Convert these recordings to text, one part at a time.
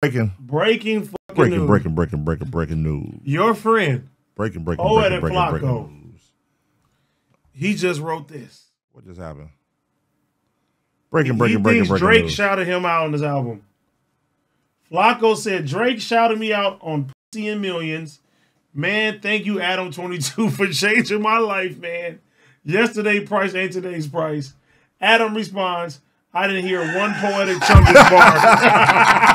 Breaking news. Your friend. Breaking news. He just wrote this. What just happened? Drake news. Shouted him out on his album. Flakko said, Drake shouted me out on Pussy and Millions. Man, thank you, Adam22, for changing my life, man. Yesterday price ain't today's price. Adam responds, I didn't hear one poetic chunk of this bar.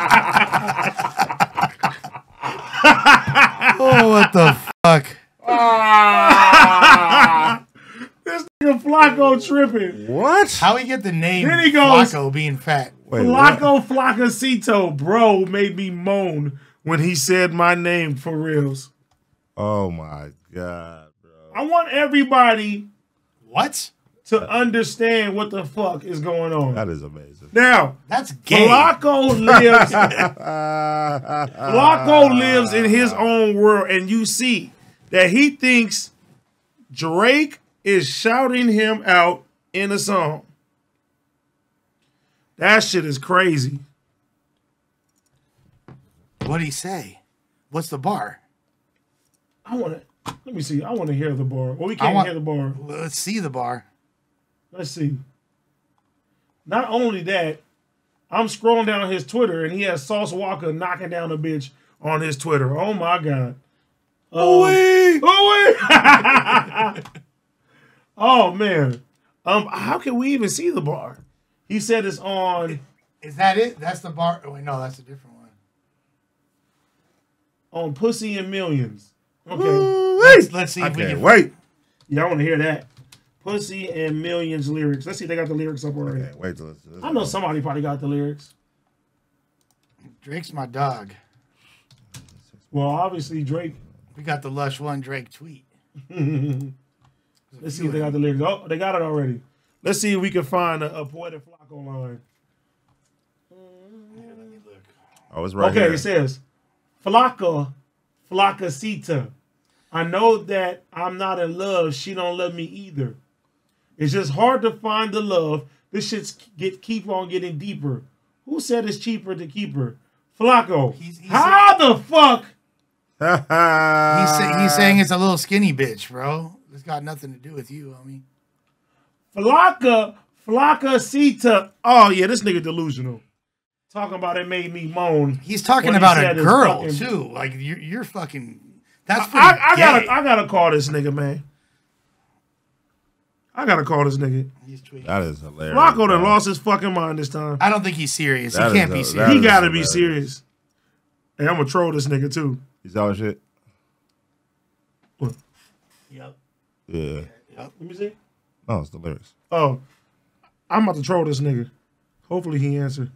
Oh, what the fuck? This nigga Flakko tripping. What? How he get the name Flakko being fat? Flakko Flaccacito, bro, made me moan when he said my name for reals. Oh, my God, bro. I want everybody to understand what the fuck is going on. That is amazing. Now, that's gay. Flakko lives in his own world, and you see that he thinks Drake is shouting him out in a song. That shit is crazy. What'd he say? What's the bar? Let me see. I want to hear the bar. Well, we can't hear the bar. Let's see the bar. Let's see. Not only that, I'm scrolling down his Twitter, and he has Sauce Walker knocking down a bitch on his Twitter. Oh, my God. Oh, man. How can we even see the bar? He said it's on... Is that it? That's the bar? Oh, wait, no, that's a different one. On Pussy and Millions. Okay. Let's see if we can... Wait. Yeah, I want to hear that. Pussy and Millions lyrics. Let's see if they got the lyrics up already. Okay, wait till it's... I know somebody probably got the lyrics. Drake's my dog. Well, obviously, Drake... We got the Lush One Drake tweet. Let's see if they got the lyrics. Oh, they got it already. Let's see if we can find a poetic Flakko line. Yeah, let me look. Oh, it's right here. Okay, it says, Flakko, Flaccacita. I know that I'm not in love. She don't love me either. It's just hard to find the love. This shit's keep on getting deeper. Who said it's cheaper to keep her? Flakko. How the fuck? He's saying it's a little skinny bitch, bro. It's got nothing to do with you, homie. Flaccacita. Oh, yeah, this nigga delusional. Talking about it made me moan. He's talking about a girl, too. Like, you're fucking... That's pretty gay. I gotta call this nigga, man. I gotta call this nigga. He's tweeting. That is hilarious. Flakko done lost his fucking mind this time. I don't think he's serious. He can't be serious. He gotta be serious. Hey, I'm gonna troll this nigga, too. He's all shit. What? Yep. Yeah. Let me see. No, it's the lyrics. Oh, I'm about to troll this nigga. Hopefully he answered.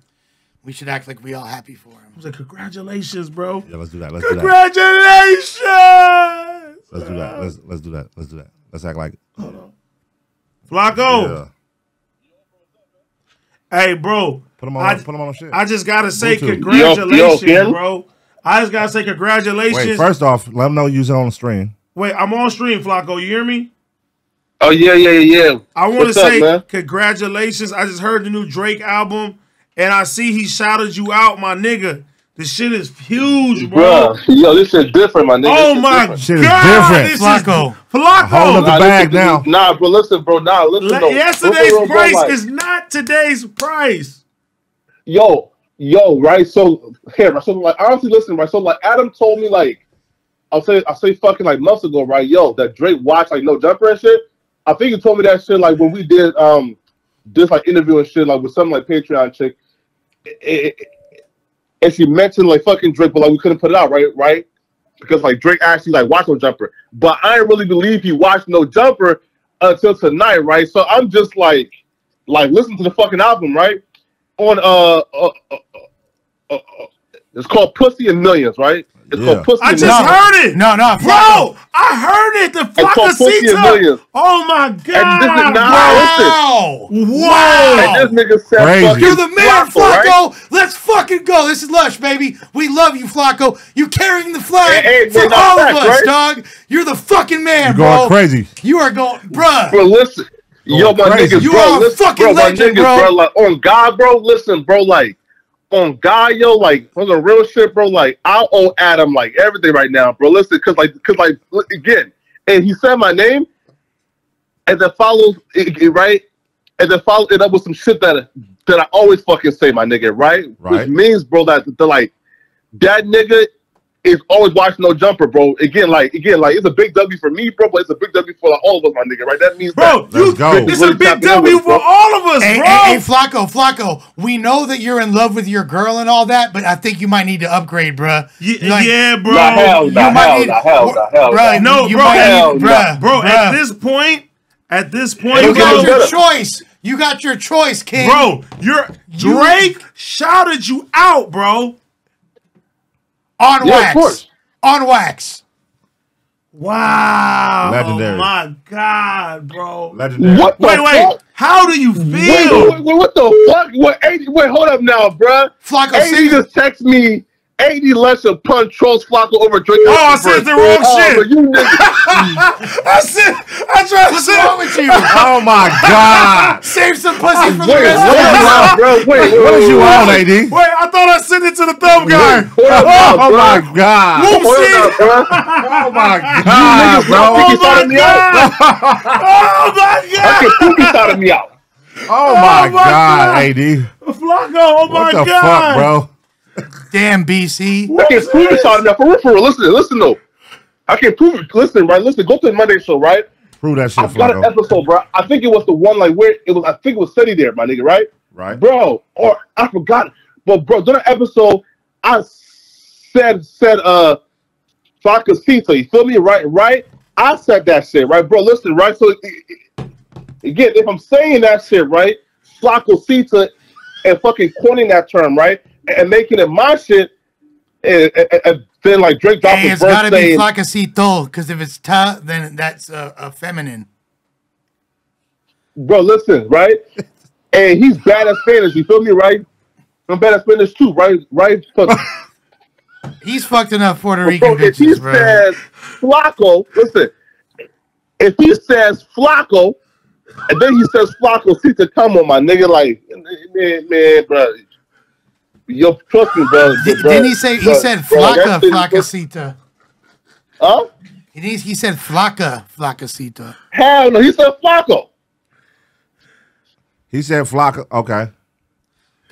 We should act like we all happy for him. I was like, congratulations, bro. Yeah, let's do that. Let's do that. Congratulations! Let's do that. Let's do that. Let's do that. Let's act like it. Hold on. Flakko. Yeah. Hey, bro. Put him on. Put him on shit. I just gotta say congratulations, bro. I just gotta say congratulations. Wait, first off, let him know you're on the stream. Wait, I'm on stream, Flakko. You hear me? Oh, yeah. I want to say congratulations. I just heard the new Drake album, and I see he shouted you out, my nigga. This shit is huge, bro. Yo, this shit's different, my nigga. Oh, my God. Shit is different. Flakko. Flakko. Hold up the bag now. Nah, bro, listen, bro. Nah, listen, though. Yesterday's price is not today's price. Yo, right? So, here, so, like, honestly, listen, right? So, like, Adam told me, like, I'll say fucking, like, months ago, right? Yo, that Drake watched, like, No Jumper and shit. I think you told me that shit, like, when we did this, like, interview and shit, like, with something like Patreon chick, and she mentioned, like, fucking Drake, but, like, we couldn't put it out, right? Because, like, Drake actually, like, watched No Jumper. But I didn't really believe he watched No Jumper until tonight, right? So I'm just, like, listen to the fucking album, right? On, it's called Pussy and Millions, right? It's called Pussy and Millions. I just heard it. No, bro, I heard it. The Flaccacita. Oh my God! Wow! Wow! And this nigga said, "You're the mayor, Flakko. Right? Let's fucking go. This is Lush, baby. We love you, Flakko. You're carrying the flag for all of us, dog. You're the fucking man, bro. You're going crazy. You are going, bruh. Bro, listen, yo, my niggas, you are a fucking legend, bro. Like, on God, bro. Listen, bro, like." on God, yo, like, for the real shit, bro, like, I owe Adam, like, everything right now, bro. Listen, cause, like, again, and he said my name, and then follows, right? And then follow it up with some shit that I always fucking say, my nigga, right? Which means, bro, that nigga is always watching No Jumper, bro. Again, like, it's a big W for me, bro, but it's a big W for, like, all of us, my nigga, right? That means, bro, it's a big W for all of us, bro. Hey, Flakko, we know that you're in love with your girl and all that, but I think you might need to upgrade, bro. Yeah, bro. Bro, at this point, you got your choice. You got your choice, King. Bro, Drake shouted you out, bro. On wax. Wow. Legendary. Oh my God, bro. Legendary. Wait. How do you feel? Wait, what the fuck? Wait, hold up now, bro. Flakko, AD just text me. AD lets a punch trolls Flakko over Drake. Oh, I said the wrong shit. What's wrong with you? Oh my God. Save some pussy for the rest of us. Wait, what is you on, AD? Wait, I thought I sent it to the thumb guy. Oh my God. Oh my God, bro. Oh my God. Oh my God, AD. Flakko, oh my God. What the fuck, bro? Damn, BC. I can't prove it, y'all. Now, for real. Listen, though. I can't prove it. Listen, go to the Monday show, right? Prove that shit, I've got an episode, bro. I think it was the one, like, where it was, I think it was City there, my nigga, right? Right. Bro, or I forgot. But, bro, during the episode, I said, Flakko C, so you feel me? Right? I said that shit, right? Bro, listen, right? So, again, if I'm saying that shit, right? Flakko C and fucking coining that term, right? And making it my shit, and then like Drake dropped his verse saying, "It's gotta be Flakacito," because if it's ta, then that's a feminine. Bro, listen, right? And he's bad at Spanish. You feel me, right? I'm bad at Spanish too, right? He's fucked enough Puerto Rican bitches, bro. If he says Flakko, listen. If he says Flakko, and then he says Flakacito, come on, my nigga, like man, bro. Yo, trust me, bro. Didn't he say, he said Flakka, Flakacita? Huh? He said Flakka, Flakacita. Hell no, he said Flakko. He said Flakka, okay.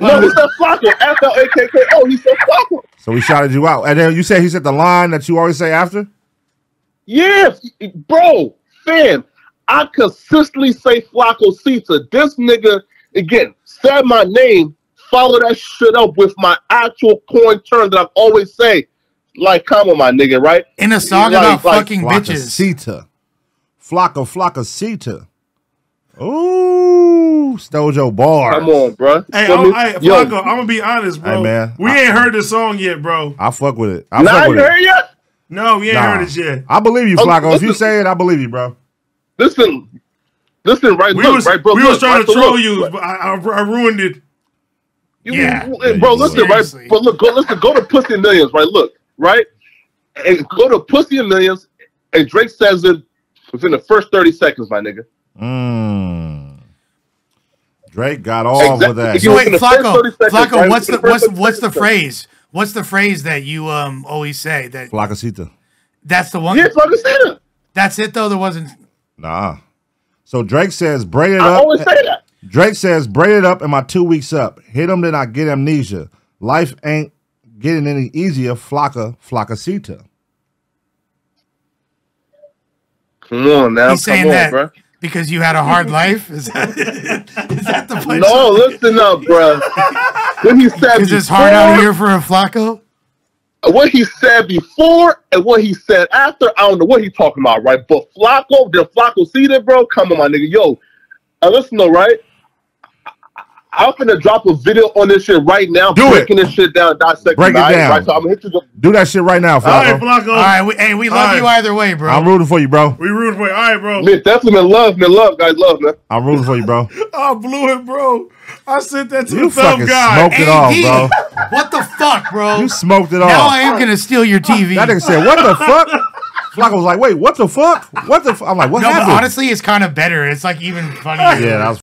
No, he said Flakko, F-L-A-K-K-O, he said Flakko. So he shouted you out. And then you said he said the line that you always say after? Yes, bro, fam, I consistently say Flakacita. This nigga, again, said my name. Follow that shit up with my actual coin term that I've always say, like, come on, my nigga, right? In a song about fucking bitches. Flakacita. Flakacita. Ooh, stole your bars. Come on, bro. Hey, Flakko, I'm gonna be honest, bro. Hey, man, we ain't heard this song yet, bro. I fuck with it. No, we ain't heard it yet. I believe you, Flakko. If you say it, I believe you, bro. Listen, right? We was trying to troll you, but I ruined it. Bro, listen, seriously. Right? But look, go to Pussy and Millions, right? Look, right? And go to Pussy and Millions, and Drake says it within the first 30 seconds, my nigga. Drake got all with that. Wait, Flakko, right? what's the phrase? What's the phrase that you always say? That Flakacita. That's the one? Yeah, Flakacita. That's it, though? There wasn't... Nah. So Drake says, braid it up. I always say that. Drake says, braid it up and my 2 weeks up. Hit him, then I get amnesia. Life ain't getting any easier. Flakka, Flakacita. Come on now. He's saying that bro. Because you had a hard life? Is that the place? No, listen up, bro. Is this hard out here for a Flakko? What he said before and what he said after, I don't know what he's talking about, right? But Flakko, the Flakacita, bro, come on, my nigga. Yo, listen though, right? I'm finna drop a video on this shit right now. Breaking this shit down, dissecting it. Right? So I'm gonna hit you do that shit right now, Flakko. All right, we love you either way, bro. I'm rooting for you, bro. We rooting for you. All right, bro. Man, definitely man, love, guys, love, man. I'm rooting for you, bro. I blew it, bro. I sent that to you the fucking guy. Smoked it off, bro. What the fuck, bro? You smoked it off. Now I am gonna steal your TV. That nigga said, "What the fuck?" Flakko was like, "Wait, what the fuck? What the?" I'm like, "What happened?" But honestly, it's kind of better. It's like even funnier. Yeah, that was.